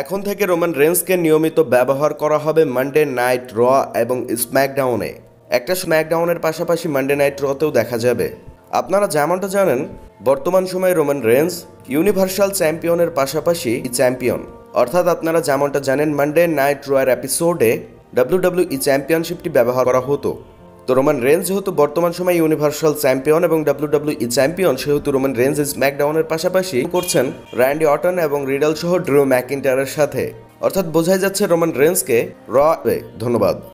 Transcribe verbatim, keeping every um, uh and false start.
এখন থেকে রোমান রেন্সকে নিয়মিত ব্যবহার করা হবে মানডে নাইট র এবং স্ম্যাকডাউনে। একটা স্ম্যাকডাউনের পাশাপাশি মানডে নাইট রতেও দেখা যাবে। আপনারা যেমনটা জানেন, বর্তমান সময়ে রোমান রেন্স ইউনিভার্সাল চ্যাম্পিয়নের পাশাপাশি চ্যাম্পিয়ন, অর্থাৎ আপনারা যেমনটা জানেন মানডে নাইট রয়ের এপিসোডে ডাব্লিউডাব্লিউই চ্যাম্পিয়নশিপটি ব্যবহার করা হতো। তো রোমান রেন্স যেহেতু বর্তমান সময়ে ইউনিভার্সাল চ্যাম্পিয়ন এবং ডাব্লিউডাব্লিউই চ্যাম্পিয়ন, সেহেতু রোমান রেন্স স্ম্যাকডাউনের পাশাপাশি করছেন র্যান্ডি অর্টন এবং রিডল সহ ড্রু ম্যাকইন্টায়ারের সাথে, অর্থাৎ বোঝাই যাচ্ছে রোমান রেন্সকে র। ধন্যবাদ।